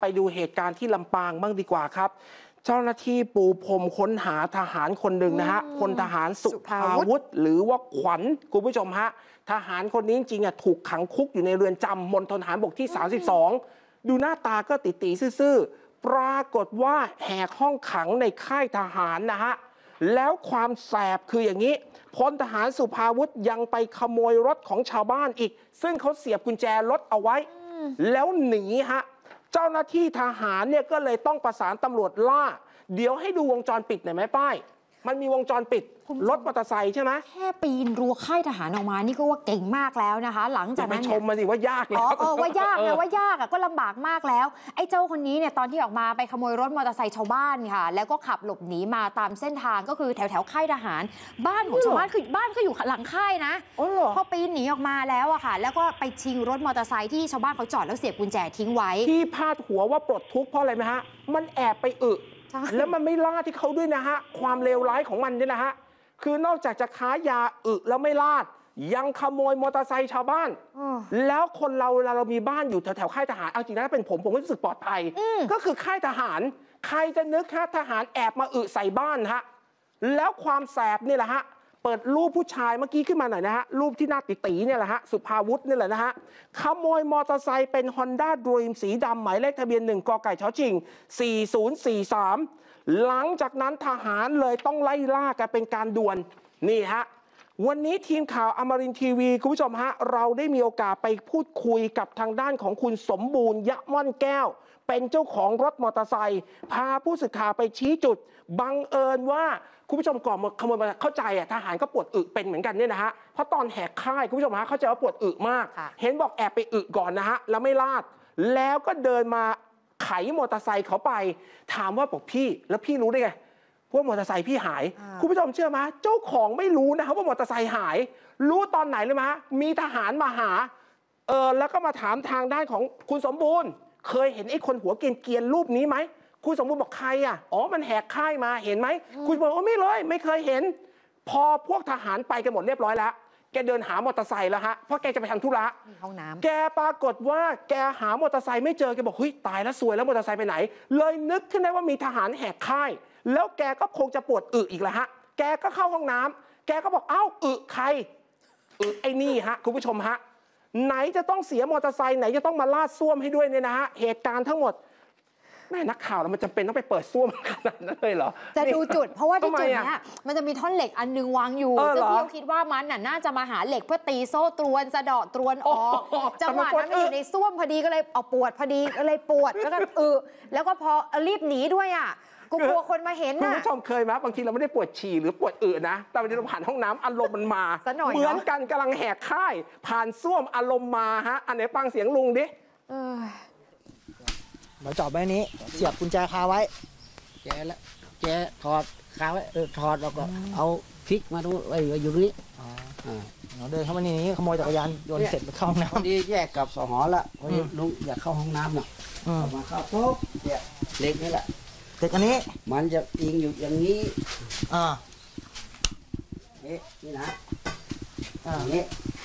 ไปดูเหตุการณ์ที่ลำปางบ้างดีกว่าครับเจ้าหน้าที่ปูพรมค้นหาทหารคนหนึ่งนะฮะพลทหารสุภาวุฒิหรือว่าขวัญคุณผู้ชมฮะทหารคนนี้จริงๆถูกขังคุกอยู่ในเรือนจำมณฑลทหารบกที่32ดูหน้าตาก็ตี๋ๆซื่อๆปรากฏว่าแหกห้องขังในค่ายทหารนะฮะแล้วความแสบคืออย่างนี้พลทหารสุภาวุฒิยังไปขโมยรถของชาวบ้านอีกซึ่งเขาเสียบกุญแจรถเอาไว้แล้วหนีฮะเจ้าหน้าที่ทหารเนี่ยก็เลยต้องประสานตำรวจล่าเดี๋ยวให้ดูวงจรปิดหน่อยไหมป้ายมันมีวงจรปิดรถมอเตอร์ไซค์ใช่ไหมแค่ปีนรั้วค่ายทหารออกมานี่ก็ว่าเก่งมากแล้วนะคะหลังจากนั้นไปชมมาสิว่ายากแล้วว่ายากนะว่ายากก็ลำบากมากแล้วไอ้เจ้าคนนี้เนี่ยตอนที่ออกมาไปขโมยรถมอเตอร์ไซค์ชาวบ้านค่ะแล้วก็ขับหลบหนีมาตามเส้นทางก็คือแถวค่ายทหารบ้านของชาวบ้านคือบ้านก็อยู่หลังค่ายนะพอปีนหนีออกมาแล้วอะค่ะแล้วก็ไปชิงรถมอเตอร์ไซค์ที่ชาวบ้านเขาจอดแล้วเสียบกุญแจทิ้งไว้ที่พาดหัวว่าปลดทุกข์เพราะอะไรไหมฮะมันแอบไปอึแล้วมันไม่ล่าที่เขาด้วยนะฮะความเลวร้ายของมันเนี่ยนะฮะคือนอกจากจะค้ายาอึแล้วไม่ลาดยังขโมยมอเตอร์ไซค์ชาวบ้านแล้วคนเราเวลาเรามีบ้านอยู่แถวค่ายทหารเอาจริงนะเป็นผมก็รู้สึกปลอดภัยก็คือค่ายทหารใครจะนึกค่ายทหารแอบมาอึใส่บ้านฮะแล้วความแสบนี่แหละฮะเปิดรูปผู้ชายเมื่อกี้ขึ้นมาหน่อยนะฮะรูปที่หน้าตี๋ๆเนี่ยแหละฮะสุภาวุฒินี่แหละนะฮะขโมยมอเตอร์ไซค์เป็น Honda Dream สีดำหมายเลขทะเบียน1 กไก่ ช.ชิง 4043หลังจากนั้นทหารเลยต้องไล่ล่ากันเป็นการด่วนนี่ฮะวันนี้ทีมข่าวอมรินทร์ทีวีคุณผู้ชมฮะเราได้มีโอกาสไปพูดคุยกับทางด้านของคุณสมบูรณ์ยะม่อนแก้วเป็นเจ้าของรถมอเตอร์ไซค์พาผู้สื่อข่าวไปชี้จุดบังเอิญว่าคุณผู้ชมก่อนขโมยมาเข้าใจอะทหารก็ปวดอึเป็นเหมือนกันเนี่ยนะฮะเพราะตอนแหกค่ายคุณผู้ชมฮะเข้าใจว่าปวดอึมากเห็นบอกแอบไปอึก่อนนะฮะแล้วไม่ลาดแล้วก็เดินมาไขมอเตอร์ไซค์เขาไปถามว่าบอกพี่แล้วพี่รู้ได้ไงว่ามอเตอร์ไซค์พี่หายคุณผู้ชมเชื่อไหมเจ้าของไม่รู้นะครับว่ามอเตอร์ไซค์หายรู้ตอนไหนเลยมะมีทหารมาหาแล้วก็มาถามทางด้านของคุณสมบูรณ์เคยเห็นไอ้คนหัวเกรียนรูปนี้ไหมคุณสมบูรณ์บอกใครอ่ะอ๋อมันแหกค่ายมาเห็นไหมคุณบอกว่าไม่เลยไม่เคยเห็นพอพวกทหารไปกันหมดเรียบร้อยแล้วแกเดินหามอเตอร์ไซค์แล้วฮะเพราะแกจะไปทำธุระห้องน้ำแกปรากฏว่าแกหามอเตอร์ไซค์ไม่เจอแกบอกเฮ้ยตายแล้วซวยแล้วมอเตอร์ไซค์ไปไหนเลยนึกขึ้นได้ว่ามีทหารแหกค่ายแล้วแกก็คงจะปวดอึอีกแล้วฮะแกก็เข้าห้องน้ำแกก็บอกเอ้าอึใครอึไอ้นี่ฮะคุณผู้ชมฮะไหนจะต้องเสียมอเตอร์ไซค์ไหนจะต้องมาลาดซ่วมให้ด้วยเนี่ยนะฮะเหตุการณ์ทั้งหมดแม่นักข่าวแล้วมันจำเป็นต้องไปเปิดซ่วมขนาดนั้นเลยเหรอจะดูจุดเพราะว่าที่จุดนี้มันจะมีท่อนเหล็กอันนึงวางอยู่ซึ่งพี่คิดว่ามันน่าจะมาหาเหล็กเพื่อตีโซ่ตรวนสะเดาะตรวนออกจังหวะนั้นมันอยู่ในซ่วมพอดีก็เลยเอาปวดพอดีก็เลยปวดแล้วก็อึแล้วก็พอรีบหนีด้วยอ่ะกูกลัวคนมาเห็นนะคุณผู้ชมเคยไหมบางทีเราไม่ได้ปวดฉี่หรือปวดอืดนะแต่วันนี้เราผ่านห้องน้ำอารมณ์มันมาเหมือนกันกำลังแหกค่ายผ่านซ่วมอารมณ์มาฮะอันไหนฟังเสียงลุงดิมาจอบไว้นี้เสียบกุญแจคาไว้แกแล้วแกถอดคาไว้ถอดแล้วก็เอาพลิกมาดูไว้อยู่นี่เดินเข้ามาในนี้ขโมยจักรยานโยนเสร็จมาเข้าห้องน้ำดีแยกกับสหอละลุงอยากเข้าห้องน้ำหน่อยมาเข้าโต๊ะเล็กนี่แหละเด็กอันนี้มันจะอิงอยู่อย่างนี้นี่นะนี่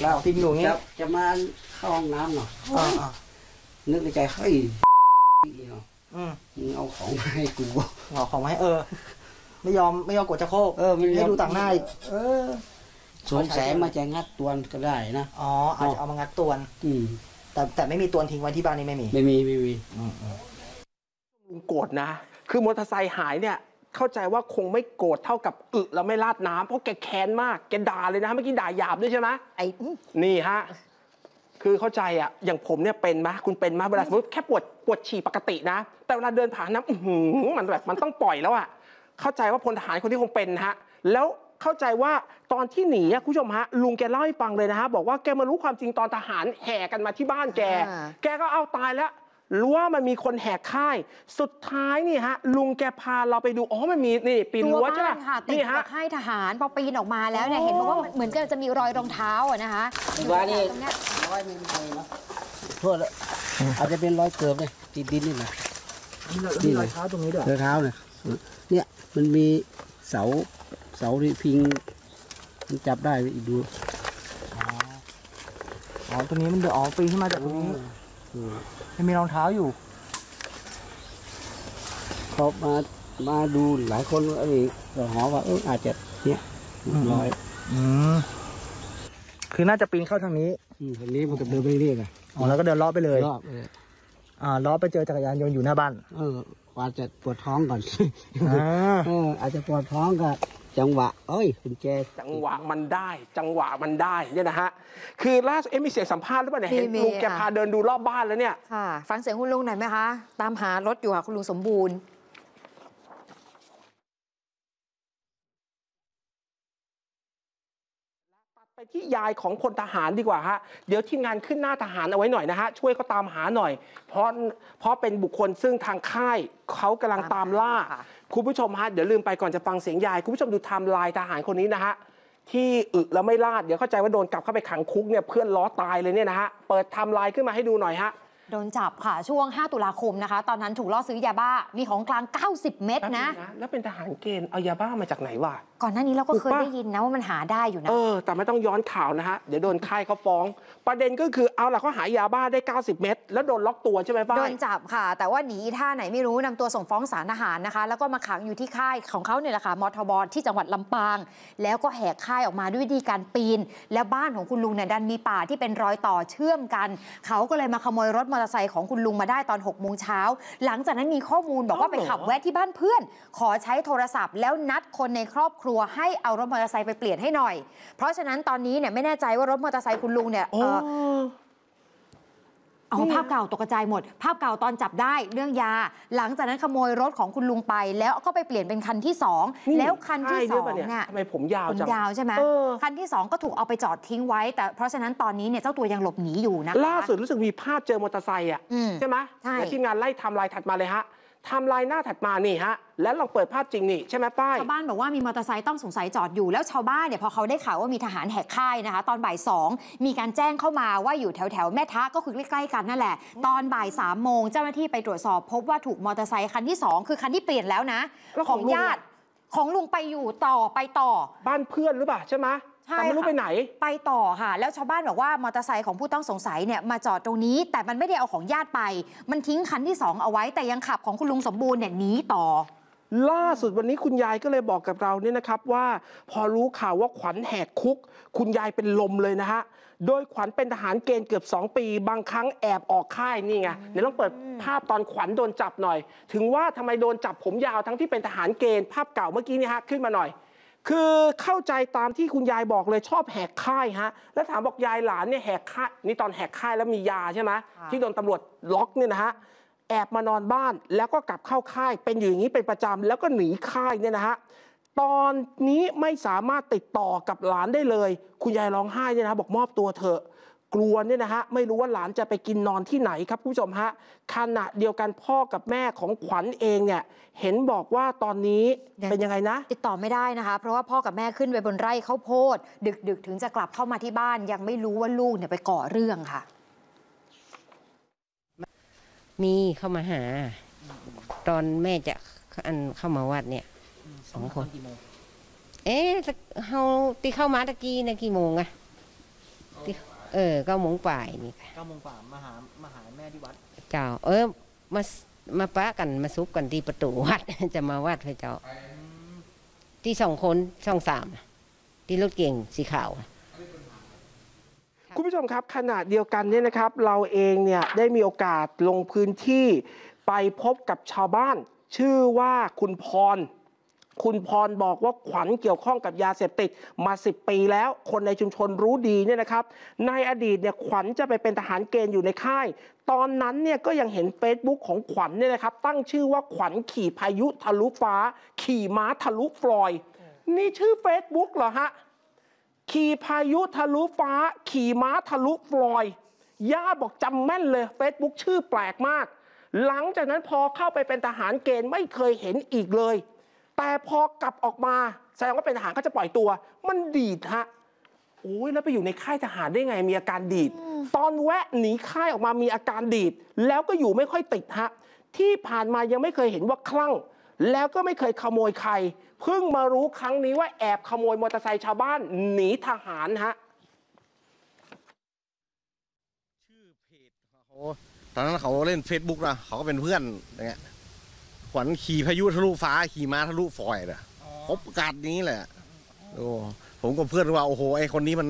เราทิ้งอยู่งี้จะมาเข้าห้องน้ำหน่อยนึกในใจเฮ้ยมึงเอาของมาให้กูเอาของมาให้ไม่ยอมกดจะโคกให้ดูต่างหน้าอีกสงสัยมาจะงัดตัวก็ได้นะอ๋ออาจจะเอามางัดตัวแต่ไม่มีตัวทิ้งไว้ที่บ้านนี่ไม่มีโกรธนะคือมอเตอร์ไซค์หายเนี่ยเข้าใจว่าคงไม่โกรธเท่ากับอึแล้วไม่ลาดน้ำเพราะแกแค้นมากแกด่าเลยนะเมื่อกี้ด่าหยาบด้วยใช่ไหมนี่ฮะคือเข้าใจอ่ะอย่างผมเนี่ยเป็นไหมคุณเป็นไหมเวลาสมมติแค่ปวดฉี่ปกตินะแต่เวลาเดินผ่านน้ำมันแบบมันต้องปล่อยแล้วอ่ะเข้าใจว่าพลทหารคนนี้คงเป็นฮะแล้วเข้าใจว่าตอนที่หนีคุณผู้ชมฮะลุงแกเล่าให้ฟังเลยนะฮะบอกว่าแกมารู้ความจริงตอนทหารแห่กันมาที่บ้านแกก็เอาตายแล้วรู้ว่ามันมีคนแหกค่ายสุดท้ายนี่ฮะลุงแกพาเราไปดูอ๋อมันมีนี่ปีนรั้วใช่ไหมติดกับค่ายทหารพอปีนออกมาแล้วเนี่ยเห็นบอกว่าเหมือนกันจะมีรอยรองเท้าอ่ะนะคะรอยนี่รอยมีอะไรเนาะทั่วเลยอาจจะเป็นรอยเกิบเลยติดดินนี่นะนี่รอยเท้าตรงนี้ด้วยรอยเท้าเนี่ยมันมีเสาที่พิงจับได้ไปดูอ๋อตรงนี้มันเดือดอ๋อปีนขึ้นมาจากตรงนี้มันมีรองเท้าอยู่ เขามาดูหลายคนอะไรหอว่าอาจจะเนี่ยลอยคือน่าจะปีนเข้าทางนี้ทางนี้มันก็เดินไปเรื่อยๆอ๋อแล้วก็เดินล้อไปเลยล้อไปเจอจักรยานยนต์อยู่หน้าบ้านอาจจะปวดท้องก่อนอาจจะปวดท้องก็จังหวะเอ้ยคุณแจจังหวะมันได้เนี่ยนะฮะคือล่าสุดมีเสียงสัมภาษณ์หรือเปล่าเนี่ยเห็นลุงแกพาเดินดูรอบบ้านแล้วเนี่ยค่ะฟังเสียงคุณลุงหน่อยไหมคะตามหารถอยู่ค่ะคุณลุงสมบูรณ์ไปที่ยายของพลทหารดีกว่าฮะเดี๋ยวทีมงานขึ้นหน้าทหารเอาไว้หน่อยนะฮะช่วยเขาตามหาหน่อยเพราะเป็นบุคคลซึ่งทางค่ายเขากำลังตามล่าคุณผู้ชมฮะเดี๋ยวลืมไปก่อนจะฟังเสียงยายคุณผู้ชมดูไทม์ไลน์ทหารคนนี้นะฮะที่อึแล้วไม่ลาดเดี๋ยวเข้าใจว่าโดนกลับเข้าไปขังคุกเนี่ยเพื่อนล้อตายเลยเนี่ยนะฮะเปิดไทม์ไลน์ขึ้นมาให้ดูหน่อยฮะโดนจับค่ะช่วง5ตุลาคมนะคะตอนนั้นถูกล่อซื้อยาบ้ามีของกลาง90 เม็ดนะแล้วเป็นทหารเกณฑ์เอายาบ้ามาจากไหนวะก่อนหน้านี้เราก็เคยได้ยินนะว่ามันหาได้อยู่นะแต่ไม่ต้องย้อนข่าวนะฮะเดี๋ยวโดนค่ายเขาฟ้องประเด็นก็คือเอาล่ะเขาหายาบ้าได้90 เม็ดแล้วโดนล็อกตัวใช่ไหมป้าโดนจับค่ะแต่ว่าหนีท่าไหนไม่รู้นำตัวส่งฟ้องศาลทหารนะคะแล้วก็มาขังอยู่ที่ค่ายของเขาเนี่ยแหละค่ะมทบที่จังหวัดลำปางแล้วก็แหกค่ายออกมาด้วยวิธีการปีนแล้วบ้านของคุณลุงเนี่ยดันมีป่าที่เป็นรอยต่อเชื่อมกันเขาก็เลยมาขโมยรถมอเตอร์ไซค์ของคุณลุงมาได้ตอน6 โมงเช้าหลังจากนั้นมีข้อมูลบอกว่าไปขับแวะที่บ้านเพื่อนขอใช้โทรศัพท์แล้วนัดคนในครอบครัวให้เอารถมอเตอร์ไซค์ไปเปลี่ยนให้หน่อยเพราะฉะนั้นตอนนี้เนี่ยไม่แน่ใจว่ารถมอเตอร์ไซค์คุณลุงเนี่ยเอาภาพเก่าตกใจหมดภาพเก่าตอนจับได้เรื่องยาหลังจากนั้นขโมยรถของคุณลุงไปแล้วก็ไปเปลี่ยนเป็นคันที่2แล้วคันที่2เนี่ยทำไมผมยาวจังยาวใช่ไหมคันที่2ก็ถูกเอาไปจอดทิ้งไว้แต่เพราะฉะนั้นตอนนี้เนี่ยเจ้าตัวยังหลบหนีอยู่นะล่าสุดรู้สึกมีภาพเจอมอเตอร์ไซค์อ่ะใช่ไหมแล้วทีมงานไล่ไทม์ไลน์ถัดมาเลยฮะไทม์ไลน์หน้าถัดมานี่ฮะแล้วลองเปิดภาพจริงนี่ใช่ไหมป้ายชาวบ้านบอกว่ามีมอเตอร์ไซค์ต้องสงสัยจอดอยู่แล้วชาวบ้านเนี่ยพอเขาได้ข่าวว่ามีทหารแหกค่ายนะคะตอนบ่าย2มีการแจ้งเข้ามาว่าอยู่แถวแม่ทะก็คือใกล้ๆกันนั่นแหละตอนบ่าย3 โมงเจ้าหน้าที่ไปตรวจสอบพบว่าถูกมอเตอร์ไซค์คันที่2คือคันที่เปลี่ยนแล้วนะของญาติของลุงไปอยู่ต่อบ้านเพื่อนหรือเปล่าใช่ไหมแต่ไม่รู้ไปไหนไปต่อค่ะแล้วชาวบ้านบอกว่ามอเตอร์ไซค์ของผู้ต้องสงสัยเนี่ยมาจอดตรงนี้แต่มันไม่ได้เอาของญาติไปมันทิ้งคันที่2เอาไว้แต่ยังขับของคุณลุงสมบูรณ์เนี่ยหนีต่อล่าสุดวันนี้คุณยายก็เลยบอกกับเราเนี่ยนะครับว่าพอรู้ข่าวว่าขวัญแหกคุกคุณยายเป็นลมเลยนะฮะโดยขวัญเป็นทหารเกณฑ์เกือบ2 ปีบางครั้งแอบออกค่ายนี่ไงเดี๋ยวต้องเปิดภาพตอนขวัญโดนจับหน่อยถึงว่าทำไมโดนจับผมยาวทั้งที่เป็นทหารเกณฑ์ภาพเก่าเมื่อกี้นี่ฮะขึ้นมาหน่อยคือเข้าใจตามที่คุณยายบอกเลยชอบแหกค่ายฮะแล้วถามบอกยายหลานเนี่ยแหกค่ายนี่ตอนแหกค่ายแล้วมียาใช่ไหมที่โดนตำรวจล็อกเนี่ยนะฮะแอบมานอนบ้านแล้วก็กลับเข้าค่ายเป็นอยู่อย่างนี้เป็นประจำแล้วก็หนีค่ายเนี่ยนะฮะตอนนี้ไม่สามารถติดต่อกับหลานได้เลยคุณยายร้องไห้เนี่ยนะบอกมอบตัวเถอะกลัวเนี่ยนะฮะไม่รู้ว่าหลานจะไปกินนอนที่ไหนครับคุณผู้ชมฮะขณะเดียวกันพ่อกับแม่ของขวัญเองเนี่ยเห็นบอกว่าตอนนี้เป็นยังไงนะติดต่อไม่ได้นะคะเพราะว่าพ่อกับแม่ขึ้นไปบนไร่ข้าวโพดดึกถึงจะกลับเข้ามาที่บ้านยังไม่รู้ว่าลูกเนี่ยไปก่อเรื่องค่ะมีเข้ามาหาตอนแม่จะเข้ามาวัดเนี่ย2 คนเอ๊ะเขาตีเข้ามาตะกี้นะกี่โมงอะ9 โมงกว่านี่ค่ะ9 โมงกว่ามาหาแม่ที่วัดเจ้ามาป้ากันมาซุบกันที่ประตูวัดจะมาวัดพระเจ้าที่2 คน 2 3ที่รถเก่งสีขาวคุณผู้ชมครับขณะเดียวกันเนี่ยนะครับเราเองเนี่ยได้มีโอกาสลงพื้นที่ไปพบกับชาวบ้านชื่อว่าคุณพรบอกว่าขวัญเกี่ยวข้องกับยาเสพติดมา10 ปีแล้วคนในชุมชนรู้ดีเนี่ยนะครับในอดีตเนี่ยขวัญจะไปเป็นทหารเกณฑ์อยู่ในค่ายตอนนั้นเนี่ยก็ยังเห็น Facebook ของขวัญเนี่ยนะครับตั้งชื่อว่าขวัญขี่พายุทะลุฟ้าขี่ม้าทะลุฟลอยนี่ชื่อ Facebook เหรอฮะขี่พายุทะลุฟ้าขี่ม้าทะลุฟลอยย่าบอกจำแม่นเลย Facebook ชื่อแปลกมากหลังจากนั้นพอเข้าไปเป็นทหารเกณฑ์ไม่เคยเห็นอีกเลยแต่พอกลับออกมาแสดงว่าเป็นทหารก็จะปล่อยตัวมันดีดฮะโอ้ยแล้วไปอยู่ในค่ายทหารได้ไงมีอาการดีดตอนแวะหนีค่ายออกมามีอาการดีดแล้วก็อยู่ไม่ค่อยติดฮะที่ผ่านมายังไม่เคยเห็นว่าคลั่งแล้วก็ไม่เคยขโมยใครเพิ่งมารู้ครั้งนี้ว่าแอบขโมยมอเตอร์ไซค์ชาวบ้านหนีทหารฮะชื่อเพจตอนนั้นเขาเล่น Facebook นะเขาก็เป็นเพื่อนอย่างเงี้ย ขวัญขี่พายุทะลุฟ้าขี่ม้าทะลุฝอยน่ะพบประกาศนี้แหละโอ้ผมกับเพื่อนว่าโอ้โหไอคนนี้มัน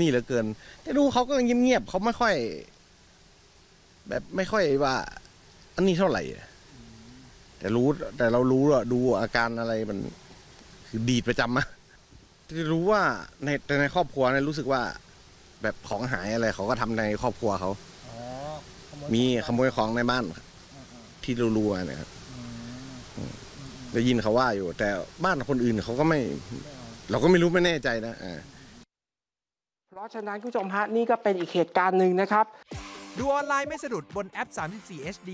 นี่เหลือเกินแต่ดูเขาก็เงียบๆเขาไม่ค่อยแบบไม่ค่อยว่าอันนี้เท่าไหร่แต่รู้แต่เรารู้อะดูอาการอะไรมันคือดีดประจำอะที่รู้ว่าในครอบครัวเนี่ยรู้สึกว่าแบบของหายอะไรเขาก็ทำในครอบครัวเขามีขโมยของในบ้านที่รู้ๆเนี่ยครับได้ยินเขาว่าอยู่แต่บ้านคนอื่นเขาก็ไม่เราก็ไม่รู้ไม่แน่ใจนะเพราะฉะนั้นคุณผู้ชมฮะนี่ก็เป็นอีกเหตุการณ์หนึ่งนะครับดูออนไลน์ไม่สะดุดบนแอป 34 HD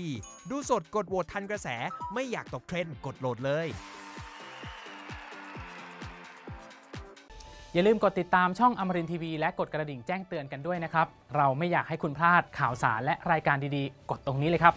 ดูสดกดโหวตทันกระแสไม่อยากตกเทรนด์กดโหลดเลยอย่าลืมกดติดตามช่องอมรินทร์ทีวีและกดกระดิ่งแจ้งเตือนกันด้วยนะครับเราไม่อยากให้คุณพลาดข่าวสารและรายการดีๆกดตรงนี้เลยครับ